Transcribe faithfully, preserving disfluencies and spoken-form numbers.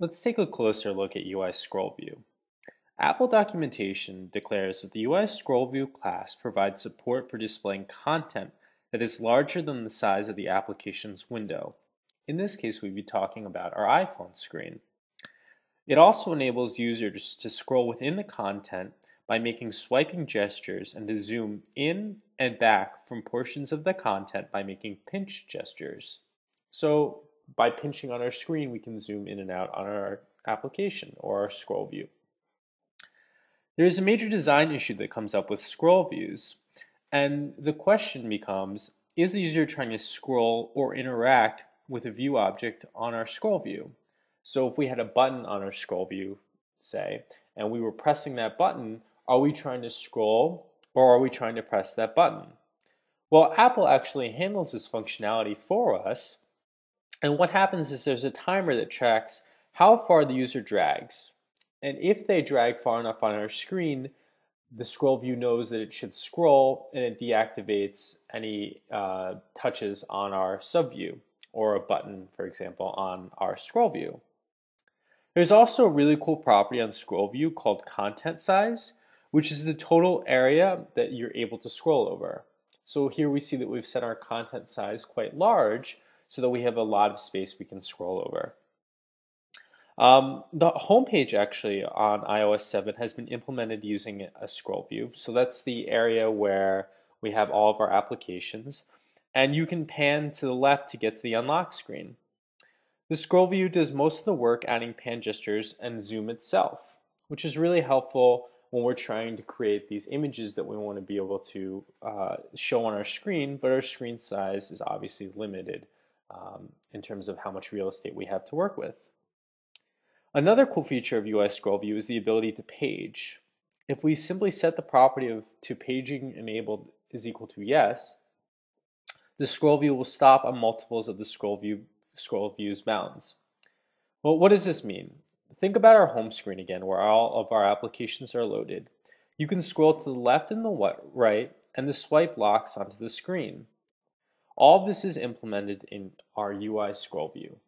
Let's take a closer look at U I Scroll View. Apple documentation declares that the U I Scroll View class provides support for displaying content that is larger than the size of the application's window. In this case, we'd be talking about our iPhone screen. It also enables users to scroll within the content by making swiping gestures and to zoom in and back from portions of the content by making pinch gestures. So, by pinching on our screen, we can zoom in and out on our application or our scroll view. There is a major design issue that comes up with scroll views, and the question becomes, is the user trying to scroll or interact with a view object on our scroll view? So if we had a button on our scroll view, say, and we were pressing that button, are we trying to scroll or are we trying to press that button? Well, Apple actually handles this functionality for us. And what happens is there's a timer that tracks how far the user drags. And if they drag far enough on our screen, the scroll view knows that it should scroll and it deactivates any uh, touches on our subview or a button, for example, on our scroll view. There's also a really cool property on scroll view called content size, which is the total area that you're able to scroll over. So here we see that we've set our content size quite large, so that we have a lot of space we can scroll over. Um, the homepage actually on iOS seven has been implemented using a scroll view. So that's the area where we have all of our applications. And you can pan to the left to get to the unlock screen. The scroll view does most of the work adding pan gestures and zoom itself, which is really helpful when we're trying to create these images that we want to be able to uh, show on our screen, but our screen size is obviously limited. Um, in terms of how much real estate we have to work with. Another cool feature of U I Scroll View is the ability to page. If we simply set the property of to paging enabled is equal to yes, the scroll view will stop on multiples of the scroll view scroll view's bounds. Well, what does this mean? Think about our home screen again, where all of our applications are loaded. You can scroll to the left and the right, and the swipe locks onto the screen. All of this is implemented in our U I Scroll View.